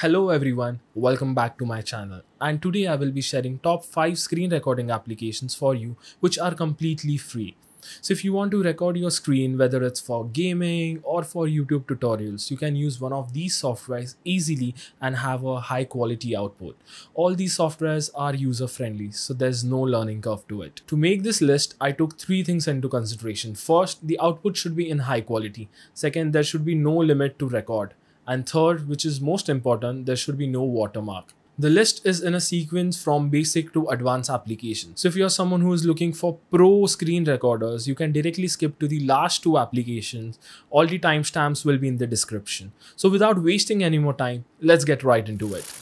Hello everyone, welcome back to my channel, and today I will be sharing top 5 screen recording applications for you which are completely free. So if you want to record your screen, whether it's for gaming or for YouTube tutorials, you can use one of these softwares easily and have a high quality output. All these softwares are user friendly, so there's no learning curve to it. To make this list, I took 3 things into consideration. First, the output should be in high quality. Second, there should be no limit to record. And third, which is most important, there should be no watermark. The list is in a sequence from basic to advanced application. So if you're someone who is looking for pro screen recorders, you can directly skip to the last 2 applications. All the timestamps will be in the description. So without wasting any more time, let's get right into it.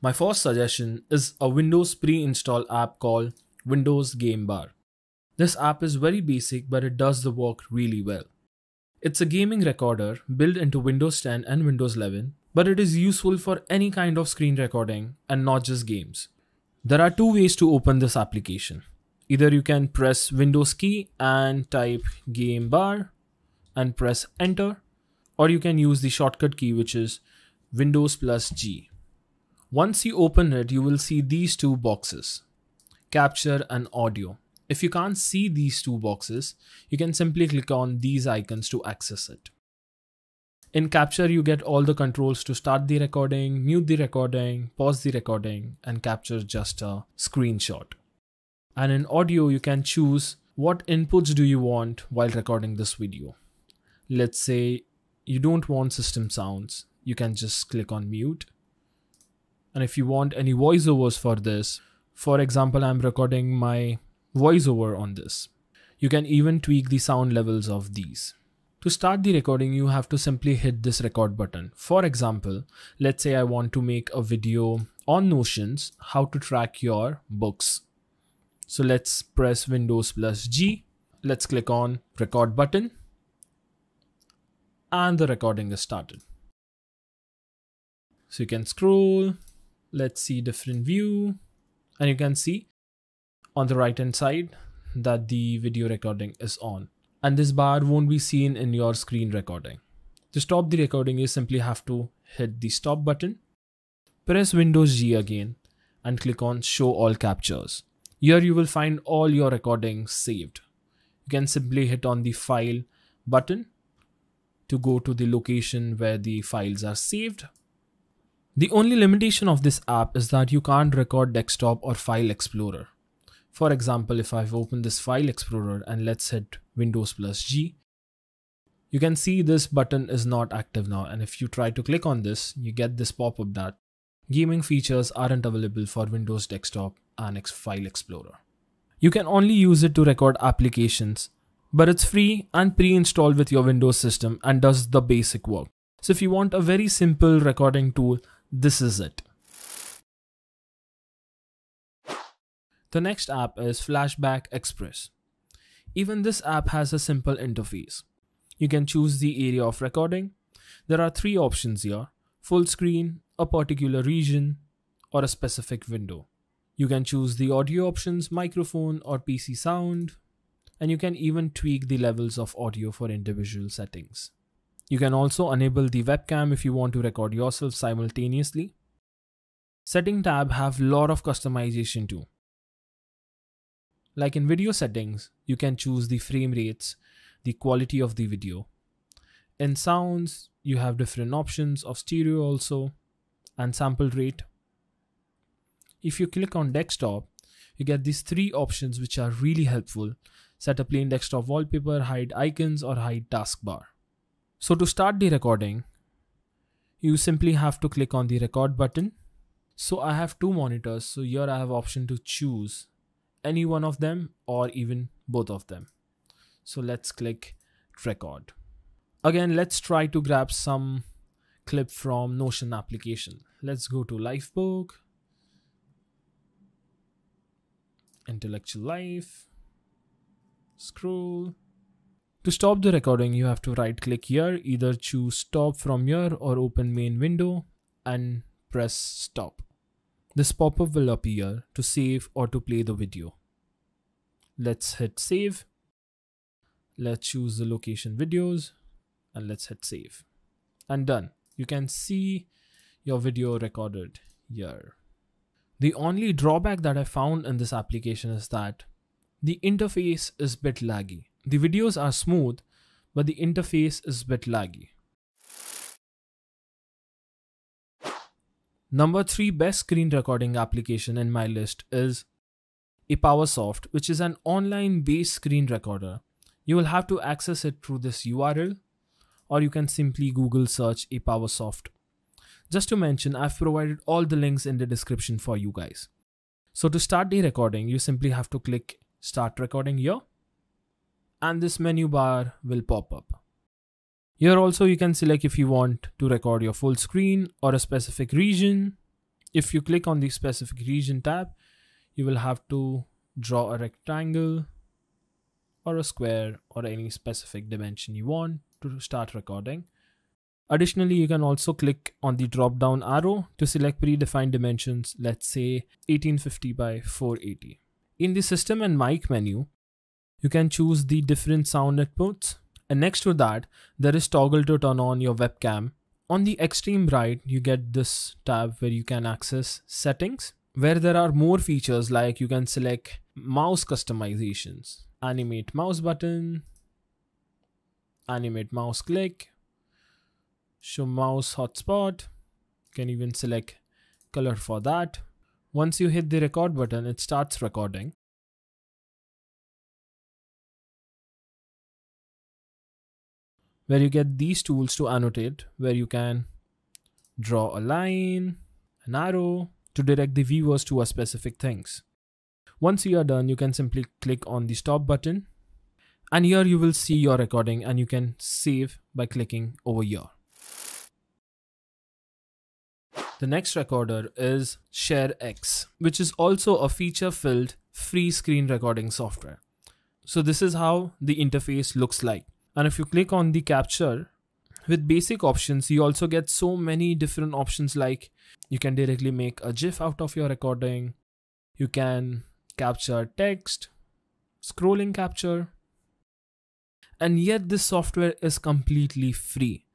My first suggestion is a Windows pre-install app called Windows Game Bar. This app is very basic, but it does the work really well. It's a gaming recorder built into Windows 10 and Windows 11, but it is useful for any kind of screen recording and not just games. There are 2 ways to open this application. Either you can press Windows key and type Game Bar and press enter, or you can use the shortcut key, which is Windows + G. Once you open it, you will see these 2 boxes, capture and audio. If you can't see these 2 boxes, you can simply click on these icons to access it. In Capture, you get all the controls to start the recording, mute the recording, pause the recording, and capture just a screenshot. And in Audio, you can choose what inputs do you want while recording this video. Let's say you don't want system sounds, you can just click on mute. And if you want any voiceovers for this, for example, I'm recording my voiceover on this. You can even tweak the sound levels of these. To start the recording, you have to simply hit this record button. For example, let's say I want to make a video on Notion's how to track your books. So let's press Windows + G. Let's click on record button. And the recording is started. So you can scroll. Let's see different view. And you can see on the right hand side that the video recording is on, and this bar won't be seen in your screen recording. To stop the recording, you simply have to hit the stop button, press Windows G again, and click on show all captures. Here you will find all your recordings saved. You can simply hit on the file button to go to the location where the files are saved. The only limitation of this app is that you can't record desktop or file explorer. For example, if I've opened this file explorer and let's hit Windows + G, you can see this button is not active now. And if you try to click on this, you get this pop-up that gaming features aren't available for Windows desktop and file explorer. You can only use it to record applications, but it's free and pre-installed with your Windows system and does the basic work. So if you want a very simple recording tool, this is it. The next app is Flashback Express. Even this app has a simple interface. You can choose the area of recording. There are 3 options here: full screen, a particular region, or a specific window. You can choose the audio options, microphone or PC sound, and you can even tweak the levels of audio for individual settings. You can also enable the webcam if you want to record yourself simultaneously. Setting tab have lot of customization too. Like in video settings, you can choose the frame rates, the quality of the video. In sounds, you have different options of stereo also, and sample rate. If you click on desktop, you get these 3 options which are really helpful. Set a plain desktop wallpaper, hide icons, or hide taskbar. So to start the recording, you simply have to click on the record button. So I have 2 monitors, so here I have option to choose any one of them or even both of them. So let's click record. Again, let's try to grab some clip from Notion application. Let's go to Lifebook, Intellectual Life, scroll. To stop the recording, you have to right click here, either choose stop from here or open main window and press stop. This pop-up will appear to save or to play the video. Let's hit save. Let's choose the location videos and let's hit save. And done. you can see your video recorded here. The only drawback that I found in this application is that the interface is a bit laggy. The videos are smooth, but the interface is a bit laggy. Number 3 best screen recording application in my list is Apowersoft, which is an online-based screen recorder. You will have to access it through this URL, or you can simply Google search Apowersoft. Just to mention, I've provided all the links in the description for you guys. So to start the recording, you simply have to click Start Recording here, and this menu bar will pop up. Here also you can select if you want to record your full screen or a specific region. If you click on the specific region tab, you will have to draw a rectangle or a square or any specific dimension you want to start recording. Additionally, you can also click on the drop down arrow to select predefined dimensions, let's say 1850 by 480. In the system and mic menu, you can choose the different sound inputs, and next to that there is toggle to turn on your webcam. On the extreme right, you get this tab where you can access settings, where there are more features like you can select mouse customizations, animate mouse button, animate mouse click, show mouse hotspot. You can even select color for that. Once you hit the record button, it starts recording. Where you get these tools to annotate, where you can draw a line, an arrow to direct the viewers to a specific things. Once you are done, you can simply click on the stop button, and here you will see your recording and you can save by clicking over here. The next recorder is ShareX, which is also a feature-filled free screen recording software. So this is how the interface looks like. And if you click on the capture, with basic options, you also get so many different options, like you can directly make a GIF out of your recording, you can capture text, scrolling capture, and yet this software is completely free.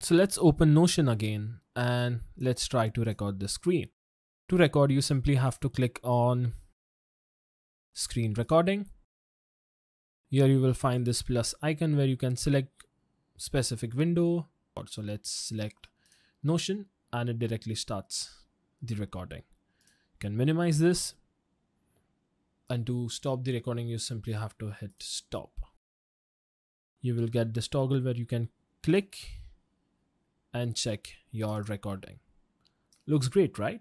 So let's open Notion again and let's try to record the screen. To record, you simply have to click on Screen Recording. Here you will find this plus icon where you can select specific window. So let's select Notion and it directly starts the recording. You can minimize this, and to stop the recording you simply have to hit stop. You will get this toggle where you can click and check your recording. Looks great, right?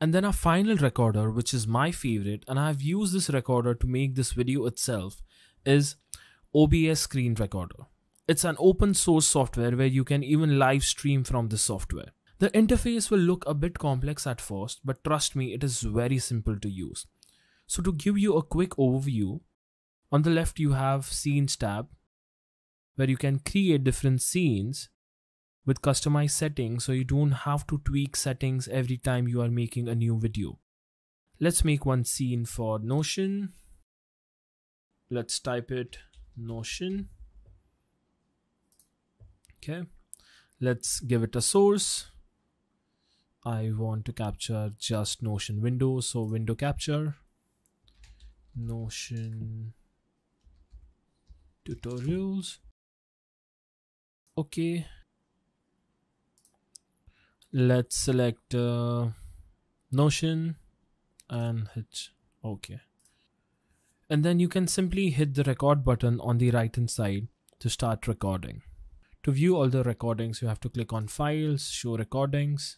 And then our final recorder, which is my favorite, and I've used this recorder to make this video itself, is OBS Screen Recorder. It's an open source software where you can even live stream from the software. The interface will look a bit complex at first, but trust me, it is very simple to use. So to give you a quick overview, on the left you have Scenes tab, where you can create different scenes with customized settings, so you don't have to tweak settings every time you are making a new video. Let's make one scene for Notion. Let's type it Notion. Okay, let's give it a source. I want to capture just Notion window, so window capture, Notion tutorials. Okay. Let's select Notion and hit OK. And then you can simply hit the record button on the right hand side to start recording. To view all the recordings, you have to click on Files, Show Recordings,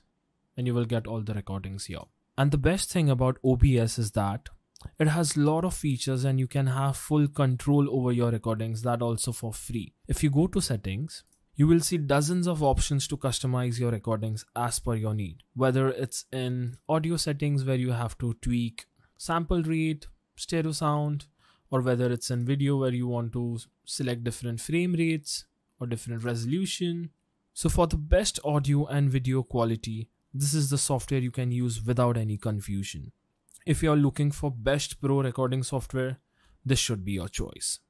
and you will get all the recordings here. And the best thing about OBS is that it has a lot of features and you can have full control over your recordings, that also for free. If you go to Settings, you will see dozens of options to customize your recordings as per your need. Whether it's in audio settings where you have to tweak sample rate, stereo sound, or whether it's in video where you want to select different frame rates or different resolution. So for the best audio and video quality, this is the software you can use without any confusion. If you're looking for best pro recording software, this should be your choice.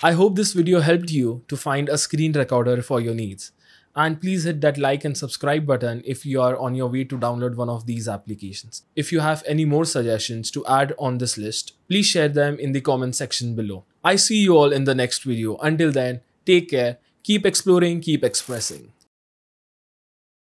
I hope this video helped you to find a screen recorder for your needs. And please hit that like and subscribe button if you are on your way to download one of these applications. If you have any more suggestions to add on this list, please share them in the comment section below. I see you all in the next video. Until then, take care, keep exploring, keep expressing.